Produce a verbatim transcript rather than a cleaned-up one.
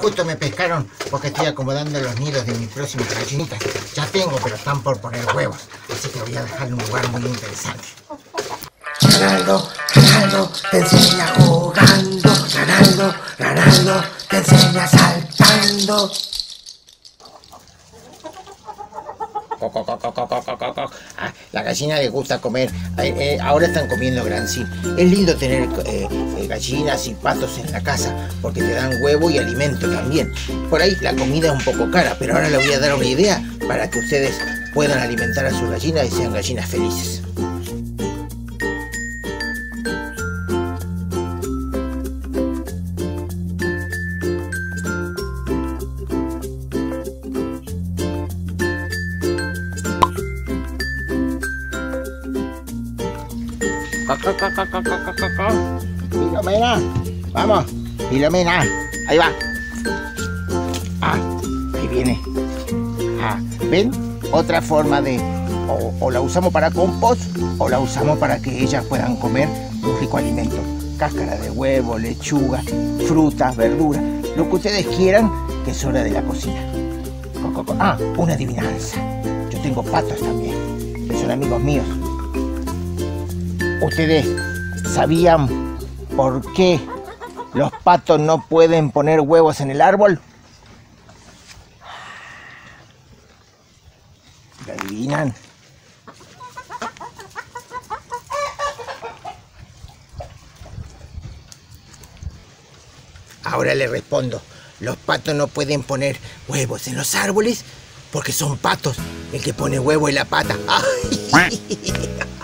Justo me pescaron porque estoy acomodando los nidos de mis próximas gallinitas. Ya tengo, pero están por poner huevos. Así que voy a dejarle un lugar muy interesante. Ranaldo, Ranaldo, te enseña jugando. Ranaldo, Ranaldo, te enseña saltando. Co, co, co, co, co, co, co, co. Ah, la gallina les gusta comer. Eh, eh, ahora están comiendo granzil. Es lindo tener eh, eh, gallinas y patos en la casa porque te dan huevo y alimento también. Por ahí la comida es un poco cara, pero ahora les voy a dar una idea para que ustedes puedan alimentar a sus gallinas y sean gallinas felices. Filomena, vamos, Filomena, ahí va. Ah, ahí viene. Ah, ¿ven? Otra forma de, o, o la usamos para compost, o la usamos para que ellas puedan comer un rico alimento. Cáscara de huevo, lechuga, frutas, verduras, lo que ustedes quieran, que es hora de la cocina. Ah, una adivinanza. Yo tengo patos también, que son amigos míos. ¿Ustedes sabían por qué los patos no pueden poner huevos en el árbol? ¿Lo adivinan? Ahora les respondo. Los patos no pueden poner huevos en los árboles porque son patos. El que pone huevo es la pata. ¡Ay!